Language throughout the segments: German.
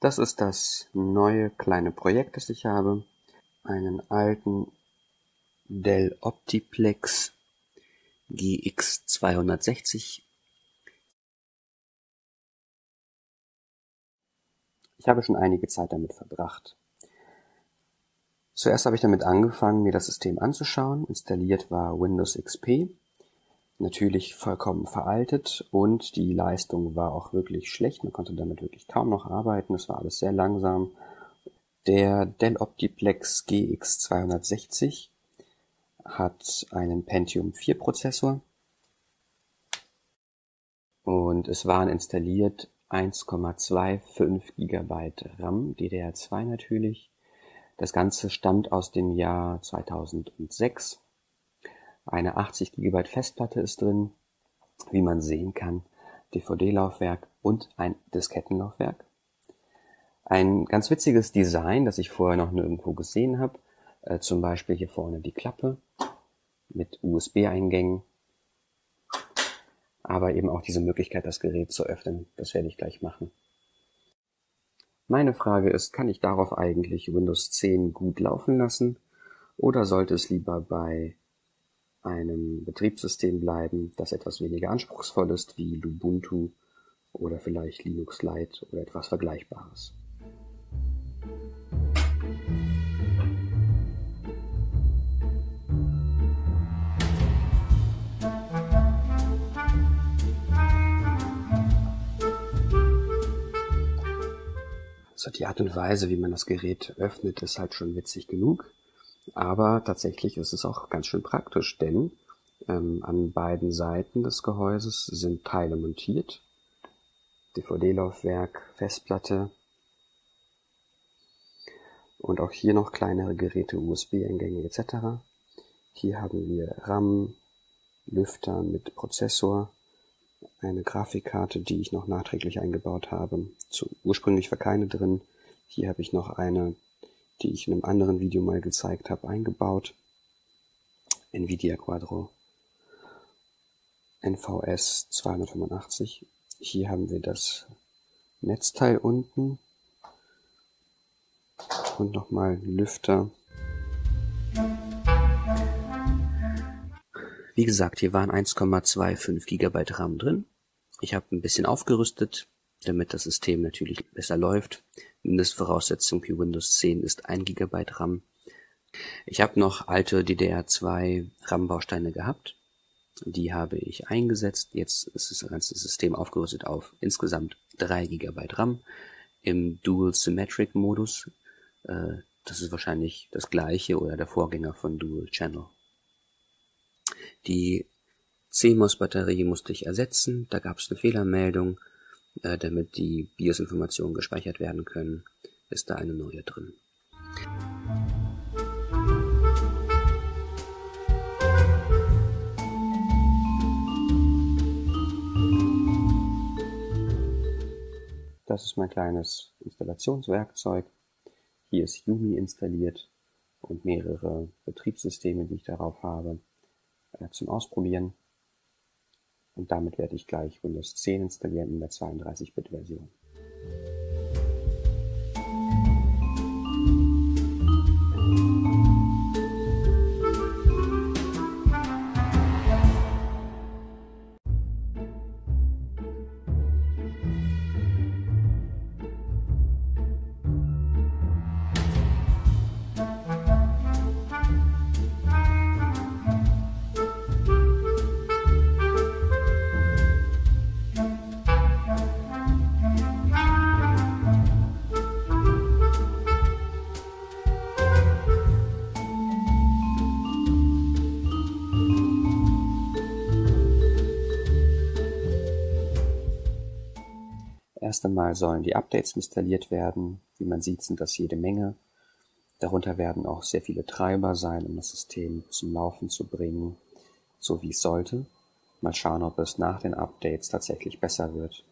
Das ist das neue kleine Projekt, das ich habe. Einen alten Dell Optiplex GX260. Ich habe schon einige Zeit damit verbracht. Zuerst habe ich damit angefangen, mir das System anzuschauen. Installiert war Windows XP, natürlich vollkommen veraltet und die Leistung war auch wirklich schlecht. Man konnte damit wirklich kaum noch arbeiten, es war alles sehr langsam. Der Dell Optiplex GX260 hat einen Pentium 4 Prozessor und es waren installiert 1,25 GB RAM, DDR2 natürlich. Das Ganze stammt aus dem Jahr 2006. Eine 80 GB Festplatte ist drin, wie man sehen kann, DVD-Laufwerk und ein Diskettenlaufwerk. Ein ganz witziges Design, das ich vorher noch nirgendwo gesehen habe. Zum Beispiel hier vorne die Klappe mit USB-Eingängen, aber eben auch diese Möglichkeit, das Gerät zu öffnen. Das werde ich gleich machen. Meine Frage ist, kann ich darauf eigentlich Windows 10 gut laufen lassen oder sollte es lieber bei einem Betriebssystem bleiben, das etwas weniger anspruchsvoll ist, wie Lubuntu oder vielleicht Linux Lite oder etwas Vergleichbares? Also die Art und Weise, wie man das Gerät öffnet, ist halt schon witzig genug. Aber tatsächlich ist es auch ganz schön praktisch, denn an beiden Seiten des Gehäuses sind Teile montiert. DVD-Laufwerk, Festplatte und auch hier noch kleinere Geräte, USB-Eingänge etc. Hier haben wir RAM, Lüfter mit Prozessor, eine Grafikkarte, die ich noch nachträglich eingebaut habe. Ursprünglich war keine drin. Hier habe ich noch eine, die ich in einem anderen Video mal gezeigt habe, eingebaut. Nvidia Quadro NVS 285. Hier haben wir das Netzteil unten und nochmal Lüfter. Wie gesagt, hier waren 1,25 GB RAM drin. Ich habe ein bisschen aufgerüstet, damit das System natürlich besser läuft. Mindestvoraussetzung für Windows 10 ist 1 GB RAM. Ich habe noch alte DDR2 RAM-Bausteine gehabt. Die habe ich eingesetzt. Jetzt ist das ganze System aufgerüstet auf insgesamt 3 GB RAM im Dual Symmetric Modus. Das ist wahrscheinlich das gleiche oder der Vorgänger von Dual Channel. Die CMOS-Batterie musste ich ersetzen. Da gab es eine Fehlermeldung. Damit die BIOS-Informationen gespeichert werden können, ist da eine neue drin. Das ist mein kleines Installationswerkzeug. Hier ist YUMI installiert und mehrere Betriebssysteme, die ich darauf habe, zum Ausprobieren. Und damit werde ich gleich Windows 10 installieren in der 32-Bit-Version. Erst einmal sollen die Updates installiert werden. Wie man sieht, sind das jede Menge. Darunter werden auch sehr viele Treiber sein, um das System zum Laufen zu bringen, so wie es sollte. Mal schauen, ob es nach den Updates tatsächlich besser wird.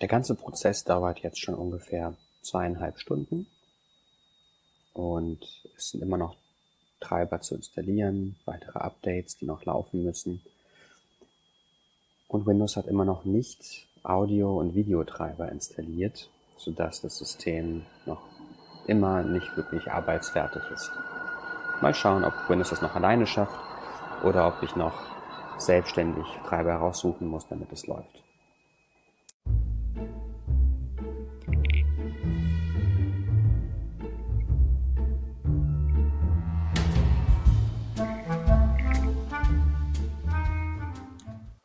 Der ganze Prozess dauert jetzt schon ungefähr 2,5 Stunden und es sind immer noch Treiber zu installieren, weitere Updates, die noch laufen müssen. Und Windows hat immer noch nicht Audio- und Videotreiber installiert, sodass das System noch immer nicht wirklich arbeitsfertig ist. Mal schauen, ob Windows das noch alleine schafft oder ob ich noch selbstständig Treiber raussuchen muss, damit es läuft.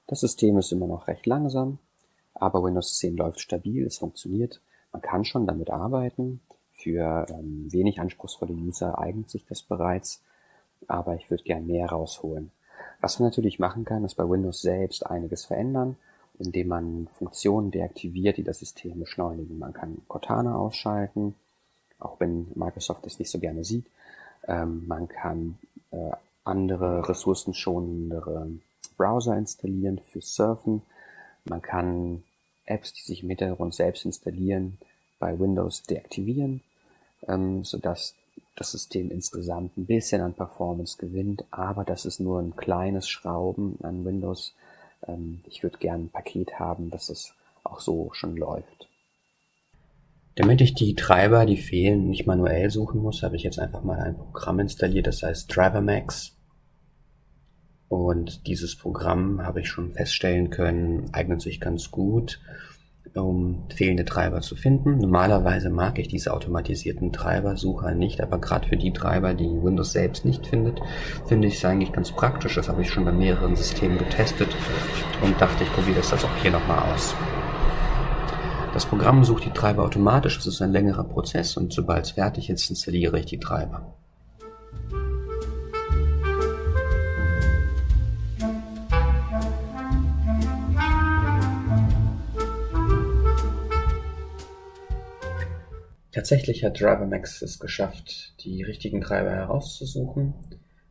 Das System ist immer noch recht langsam, aber Windows 10 läuft stabil, es funktioniert. Man kann schon damit arbeiten. Für wenig anspruchsvolle User eignet sich das bereits, aber ich würde gern mehr rausholen. Was man natürlich machen kann, ist bei Windows selbst einiges verändern, indem man Funktionen deaktiviert, die das System beschleunigen. Man kann Cortana ausschalten, auch wenn Microsoft das nicht so gerne sieht. Man kann andere ressourcenschonendere Browser installieren für Surfen. Man kann Apps, die sich im Hintergrund selbst installieren, bei Windows deaktivieren, sodass das System insgesamt ein bisschen an Performance gewinnt, aber das ist nur ein kleines Schrauben an Windows. Ich würde gerne ein Paket haben, dass es auch so schon läuft. Damit ich die Treiber, die fehlen, nicht manuell suchen muss, habe ich jetzt einfach mal ein Programm installiert, das heißt DriverMax. Und dieses Programm, habe ich schon feststellen können, eignet sich ganz gut, um fehlende Treiber zu finden. Normalerweise mag ich diese automatisierten Treibersucher nicht, aber gerade für die Treiber, die Windows selbst nicht findet, finde ich es eigentlich ganz praktisch. Das habe ich schon bei mehreren Systemen getestet und dachte, ich probiere das auch hier nochmal aus. Das Programm sucht die Treiber automatisch, das ist ein längerer Prozess und sobald es fertig ist, installiere ich die Treiber. Tatsächlich hat DriverMax es geschafft, die richtigen Treiber herauszusuchen.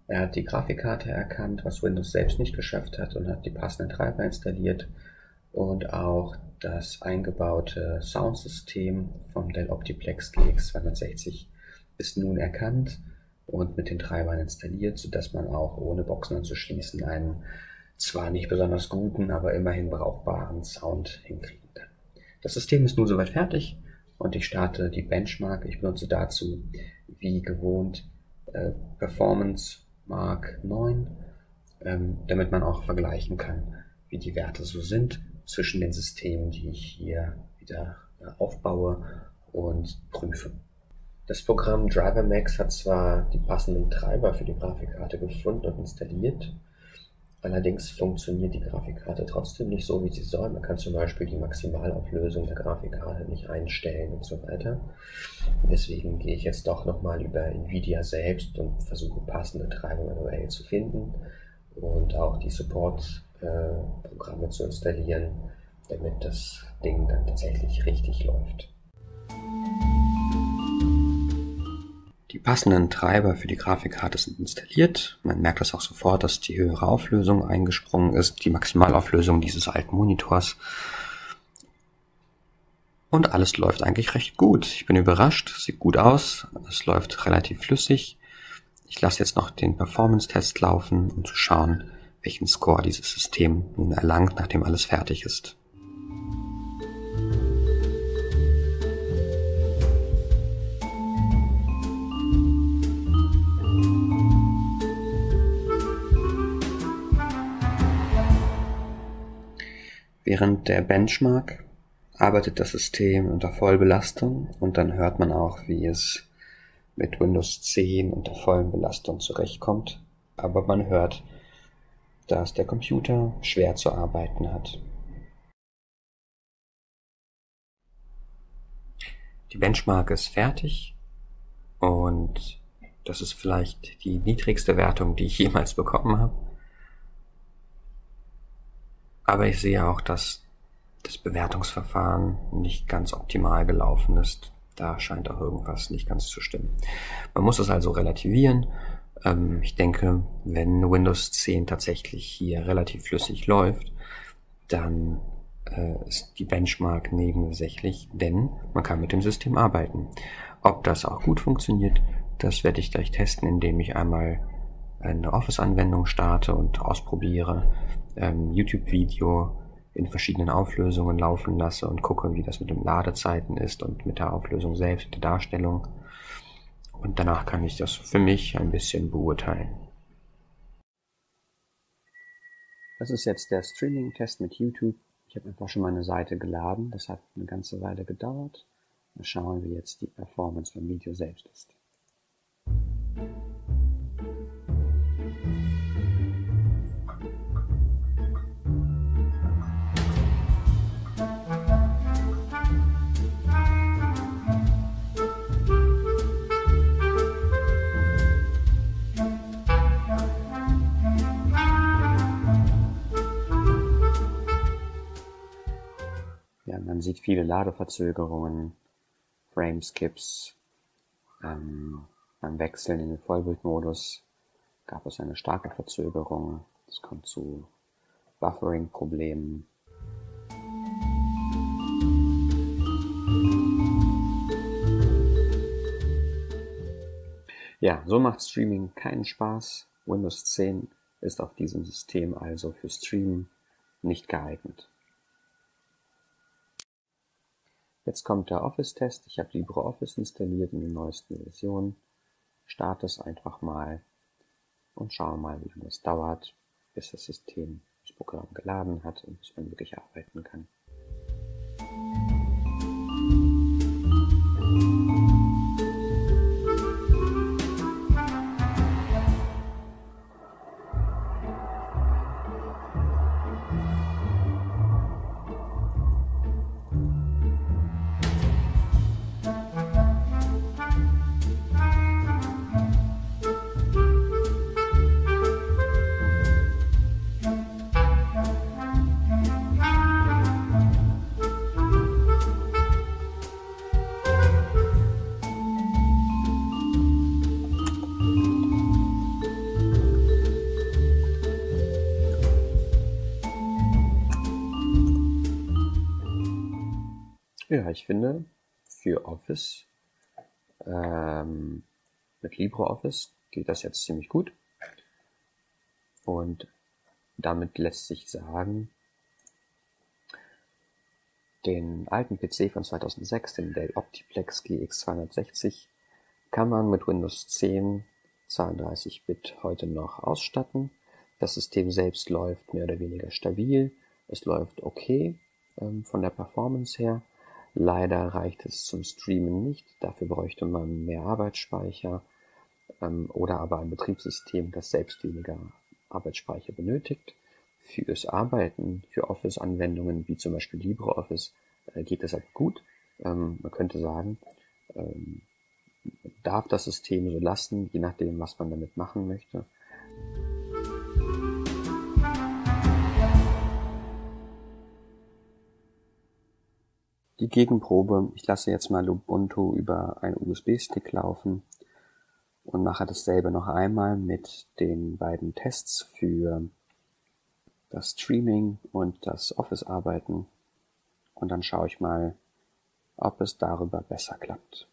Er hat die Grafikkarte erkannt, was Windows selbst nicht geschafft hat, und hat die passenden Treiber installiert und auch das eingebaute Soundsystem vom Dell Optiplex GX260 ist nun erkannt und mit den Treibern installiert, sodass man auch ohne Boxen anzuschließen einen zwar nicht besonders guten, aber immerhin brauchbaren Sound hinkriegen kann. Das System ist nun soweit fertig. Und ich starte die Benchmark. Ich benutze dazu, wie gewohnt, Performance Mark 9, damit man auch vergleichen kann, wie die Werte so sind zwischen den Systemen, die ich hier wieder aufbaue und prüfe. Das Programm DriverMax hat zwar die passenden Treiber für die Grafikkarte gefunden und installiert, allerdings funktioniert die Grafikkarte trotzdem nicht so, wie sie soll. Man kann zum Beispiel die Maximalauflösung der Grafikkarte nicht einstellen und so weiter. Deswegen gehe ich jetzt doch nochmal über Nvidia selbst und versuche passende Treiber manuell zu finden und auch die Support-Programme zu installieren, damit das Ding dann tatsächlich richtig läuft. Die passenden Treiber für die Grafikkarte sind installiert. Man merkt das auch sofort, dass die höhere Auflösung eingesprungen ist, die Maximalauflösung dieses alten Monitors. Und alles läuft eigentlich recht gut. Ich bin überrascht, sieht gut aus, es läuft relativ flüssig. Ich lasse jetzt noch den Performance-Test laufen, um zu schauen, welchen Score dieses System nun erlangt, nachdem alles fertig ist. Während der Benchmark arbeitet das System unter Vollbelastung und dann hört man auch, wie es mit Windows 10 unter vollen Belastung zurechtkommt. Aber man hört, dass der Computer schwer zu arbeiten hat. Die Benchmark ist fertig und das ist vielleicht die niedrigste Wertung, die ich jemals bekommen habe. Aber ich sehe auch, dass das Bewertungsverfahren nicht ganz optimal gelaufen ist. Da scheint auch irgendwas nicht ganz zu stimmen. Man muss es also relativieren. Ich denke, wenn Windows 10 tatsächlich hier relativ flüssig läuft, dann ist die Benchmark nebensächlich, denn man kann mit dem System arbeiten. Ob das auch gut funktioniert, Das werde ich gleich testen, indem ich einmal eine Office-Anwendung starte und ausprobiere, YouTube-Video in verschiedenen Auflösungen laufen lasse und gucke, wie das mit den Ladezeiten ist und mit der Auflösung selbst, der Darstellung. Und danach kann ich das für mich ein bisschen beurteilen. Das ist jetzt der Streaming-Test mit YouTube. Ich habe einfach schon meine Seite geladen. Das hat eine ganze Weile gedauert. Mal schauen, wie jetzt die Performance beim Video selbst ist. Ja, man sieht viele Ladeverzögerungen, Frameskips, beim Wechseln in den Vollbildmodus gab es eine starke Verzögerung. Es kommt zu Buffering-Problemen. Ja, so macht Streaming keinen Spaß. Windows 10 ist auf diesem System also für Streamen nicht geeignet. Jetzt kommt der Office-Test. Ich habe LibreOffice installiert in der neuesten Version. Starte es einfach mal und schaue mal, wie lange es dauert, bis das System das Programm geladen hat und bis man wirklich arbeiten kann. Ja, ich finde, für Office, mit LibreOffice geht das jetzt ziemlich gut. Und damit lässt sich sagen, den alten PC von 2006, den Dell Optiplex GX260, kann man mit Windows 10 32-Bit heute noch ausstatten. Das System selbst läuft mehr oder weniger stabil. Es läuft okay, von der Performance her. Leider reicht es zum Streamen nicht, dafür bräuchte man mehr Arbeitsspeicher oder aber ein Betriebssystem, das selbst weniger Arbeitsspeicher benötigt. Fürs Arbeiten, für Office-Anwendungen wie zum Beispiel LibreOffice geht es halt gut. Man könnte sagen, man darf das System so lassen, je nachdem, was man damit machen möchte. Die Gegenprobe, ich lasse jetzt mal Lubuntu über einen USB-Stick laufen und mache dasselbe noch einmal mit den beiden Tests für das Streaming und das Office-Arbeiten und dann schaue ich mal, ob es darüber besser klappt.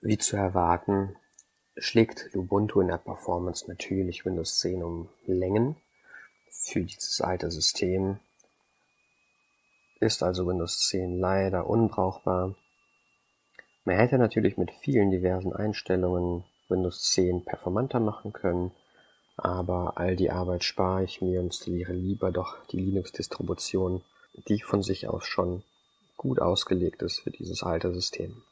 Wie zu erwarten, schlägt Lubuntu in der Performance natürlich Windows 10 um Längen. Für dieses alte System ist also Windows 10 leider unbrauchbar. Man hätte natürlich mit vielen diversen Einstellungen Windows 10 performanter machen können, aber all die Arbeit spare ich mir und installiere lieber doch die Linux-Distribution, die von sich aus schon gut ausgelegt ist für dieses alte System.